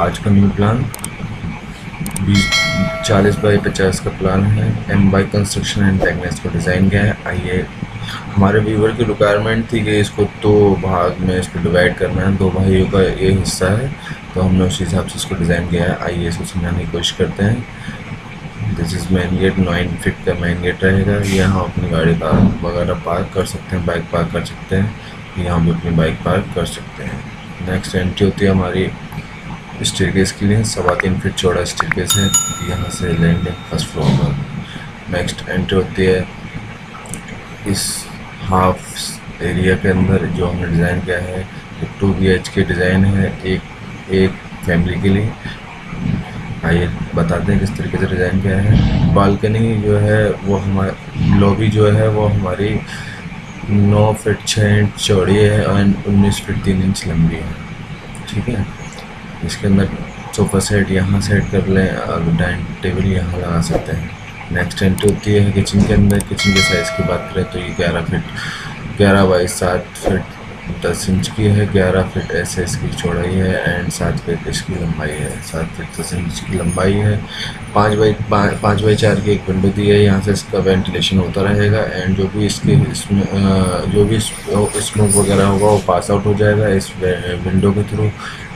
आज का new plan 40 by 50 का प्लान है। M&Y कंस्ट्रक्शन एंड टेक ने इसको डिज़ाइन किया है। आइए, हमारे व्यूवर की रिक्वायरमेंट थी कि इसको दो भाग में इसको डिवाइड करना है, दो भाइयों का ये हिस्सा है, तो हमने उस हिसाब से इसको डिज़ाइन किया है। आइए इसको समझाने की कोशिश करते हैं। This is main gate, 9 feet का मेन गेट रहेगा। यहाँ अपनी गाड़ी वगैरह पार्क कर सकते हैं, बाइक पार्क कर सकते हैं, यहाँ भी अपनी बाइक पार्क कर सकते हैं। नेक्स्ट एंट्री होती है हमारी स्टेयरकेस के लिए। 3.25 फीट चौड़ा स्टेयरकेस है, यहाँ से लैंडिंग फर्स्ट फ्लोर पर। नेक्स्ट एंट्री होती है इस हाफ एरिया के अंदर जो हमने डिज़ाइन किया है। 2 BHK डिज़ाइन है एक फैमिली के लिए। आइए बताते हैं किस तरीके से डिज़ाइन किया है। बालकनी जो है वो हमारी लॉबी जो है वो हमारी 9 फीट 6 इंच चौड़ी है और 19 फीट 3 इंच लंबी है। ठीक है, इसके अंदर सोफ़ा सेट यहाँ सेट कर लें और डाइनिंग टेबल यहाँ लगा सकते हैं। नेक्स्ट एंट्री होती है किचन के अंदर। किचन के साइज़ की बात करें तो ये 11 फीट 11 बाई 7 फीट 10 इंच की है। 11 फीट ऐसे इसकी चौड़ाई है एंड 7 फीट इसकी लंबाई है। 7 फीट 10 इंच की लंबाई है। 5 बाई 4 की एक विंडो दी है, यहाँ से इसका वेंटिलेशन होता रहेगा एंड जो भी इसके इसमें जो भी स्मोक वगैरह होगा वो पास आउट हो जाएगा इस विंडो के थ्रू।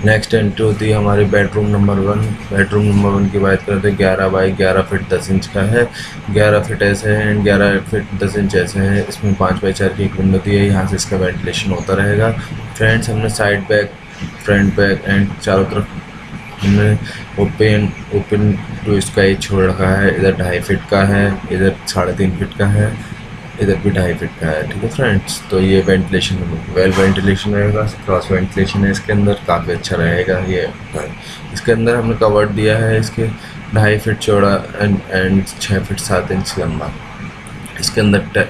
नेक्स्ट एंट्री होती है हमारे बेडरूम नंबर 1। बेडरूम नंबर 1 की बात करते हैं, 11 बाई 11 फीट 10 इंच का है। 11 फीट ऐसे है एंड 11 फीट 10 इंच ऐसे है। इसमें 5 बाई 4 की एक विंडो दी है, यहाँ से इसका वेंटिलेशन होता रहेगा। फ्रेंड्स, हमने side back, front back and चारों तरफ हमने ओपन टू इसका ये छोड़ रखा है। इधर 2.5 फीट का है, इधर 3.5 फीट का है, इधर भी 2.5 फीट का है। ठीक है फ्रेंड्स, तो ये वेंटिलेशन वेंटिलेशन रहेगा। क्रॉस वेंटिलेशन है इसके अंदर, काफ़ी अच्छा रहेगा ये। इसके अंदर हमने कवर्ड दिया है इसके 2.5 फीट चौड़ा एंड 6 फीट 7 इंच लंबा। इसके अंदर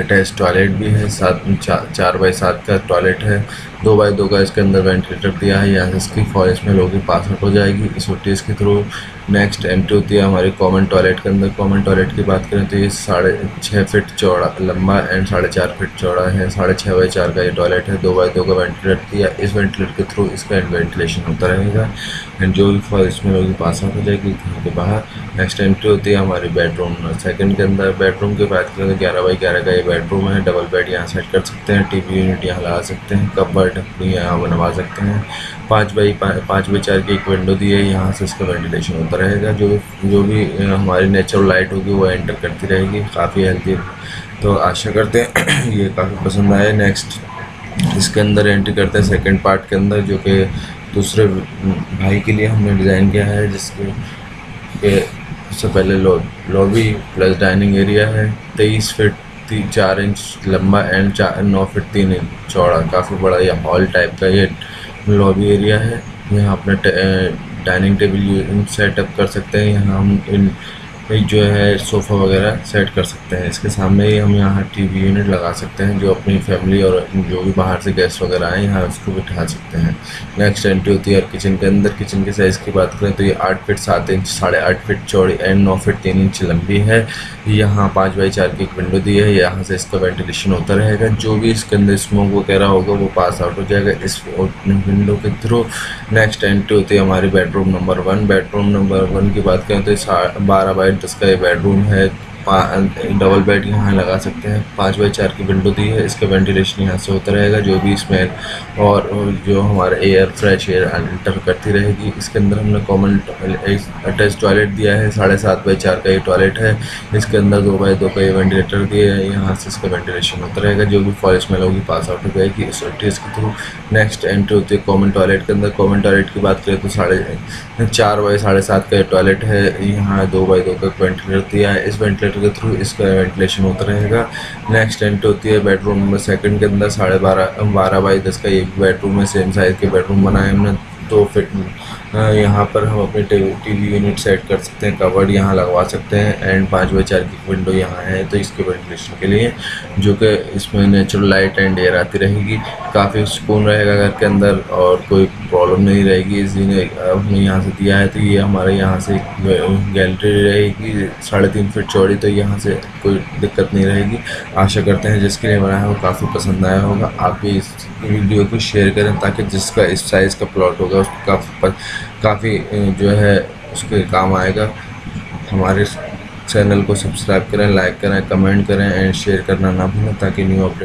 अटैच टॉयलेट भी है। 4 बाई 7 का टॉयलेट है। 2 बाई 2 का इसके अंदर वेंटिलेटर दिया है, यहाँ से इसकी फॉरेस्ट में लोगों की पास आउट हो जाएगी इस ओटीएस के थ्रू। नेक्स्ट एंट्री होती है हमारे कॉमन टॉयलेट के अंदर। कॉमन टॉयलेट की बात करें तो ये 6.5 फीट चौड़ा लंबा एंड 4.5 फीट चौड़ा है। 6.5 बाई 4 का ये टॉयलेट है। 2 बाई 2 का वेंटिलेटर दिया, इस वेंटिलेटर के थ्रू इसका वेंटिलेशन होता रहेगा एंड जो भी फॉरेस्ट में लोगों की पास आउट हो जाएगी घर के बाहर। नेक्स्ट एंट्री होती है हमारे बेडरूम सेकेंड के अंदर। बेडरूम की बात करें तो 11 बाई 11 का ये बेडरूम है। डबल बेड यहाँ सेट कर सकते हैं, टीवी यूनिट यहाँ लगा सकते हैं, कपबर्ड यहाँ बनवा सकते हैं। 5 बाई 4 की एक विंडो दी है, यहाँ से इसका वेंटिलेशन होता रहेगा। जो भी हमारी नेचुरल लाइट होगी वो एंटर करती रहेगी। काफ़ी हेल्दी, तो आशा करते हैं ये काफ़ी पसंद आए। नेक्स्ट इसके अंदर एंट्री करते हैं सेकेंड पार्ट के अंदर, जो कि दूसरे भाई के लिए हमने डिज़ाइन किया है, जिसके सबसे पहले लॉबी प्लस डाइनिंग एरिया है। 23 फीट 4 इंच लंबा एंड 9 फीट 3 इंच चौड़ा। काफ़ी बड़ा ये हॉल टाइप का ये लॉबी एरिया है। यहाँ अपने डाइनिंग टेबल सेटअप कर सकते हैं, यहाँ हम जो है सोफ़ा वगैरह सेट कर सकते हैं। इसके सामने ही हम यहाँ टीवी यूनिट लगा सकते हैं, जो अपनी फैमिली और जो भी बाहर से गेस्ट वगैरह आए यहाँ उसको बिठा सकते हैं। नेक्स्ट एंट्री होती है किचन के अंदर। किचन के साइज़ की बात करें तो ये 8 फीट 7 इंच 8.5 फीट चौड़ी एंड 9 फीट 3 इंच लंबी है। यहाँ 5 बाई 4 की एक विंडो दी है, यहाँ से इसका वेंटिलेशन होता रहेगा। जो भी इसके अंदर स्मोक वगैरह होगा वो पास आउट हो जाएगा इस विंडो के थ्रू। नेक्स्ट एंट्री होती है हमारे बेडरूम नंबर 1। बेडरूम नंबर 1 की बात करें तो 12 बाई 10 का ये बेडरूम है। डबल बेड यहाँ लगा सकते हैं। 5 बाई 4 की विंडो दी है, इसका वेंटिलेशन यहाँ से होता रहेगा। जो भी स्मेल और जो हमारा एयर, फ्रेश एयर एंटर करती रहेगी। इसके अंदर हमने कॉमन अटैच टॉयलेट दिया है। 7.5 बाई 4 का ये टॉयलेट है। इसके अंदर 2 बाई 2 का ये वेंटिलेटर दिया है, यहाँ से इसका वेंटिलेशन होता रहेगा। जो भी फॉल स्मेल होगी पास आउट हो जाएगी इस ओटीएस के थ्रू। नेक्स्ट एंट्री होती है कॉमन टॉयलेट के अंदर। कॉमन टॉयलेट की बात करें तो 4 बाई 7.5 का ये टॉयलेट है। यहाँ 2 बाई 2 का वेंटिलेटर दिया है, इस वेंटिलेटर के थ्रू इसका वेंटिलेशन होता रहेगा। नेक्स्ट एंट्री होती है बेडरूम नंबर 2 के अंदर। 12 बाई 10 का एक बेडरूम है। सेम साइज़ के बेडरूम बनाए हमने। 2 फीट यहाँ पर हम अपने टीवी यूनिट सेट कर सकते हैं, कवर्ड यहाँ लगवा सकते हैं एंड 5 बाई 4 की विंडो यहाँ है, तो इसके वेंटिलेशन के लिए, जो कि इसमें नेचुरल लाइट एंड एयर आती रहेगी। काफ़ी सुकून रहेगा घर के अंदर और कोई प्रॉब्लम नहीं रहेगी। इसलिए हमने यहाँ से दिया है, तो ये हमारे यहाँ से गैलरी रहेगी 3.5 फीट चौड़ी, तो यहाँ से कोई दिक्कत नहीं रहेगी। आशा करते हैं जिसके लिए बनाया हो काफ़ी पसंद आया होगा। आप भी इस वीडियो को शेयर करें ताकि जिसका इस साइज़ का प्लॉट होगा उसको काफ़ी काफ़ी जो है उसके काम आएगा। हमारे चैनल को सब्सक्राइब करें, लाइक करें, कमेंट करें एंड शेयर करना ना भूलें ताकि न्यू अपडेट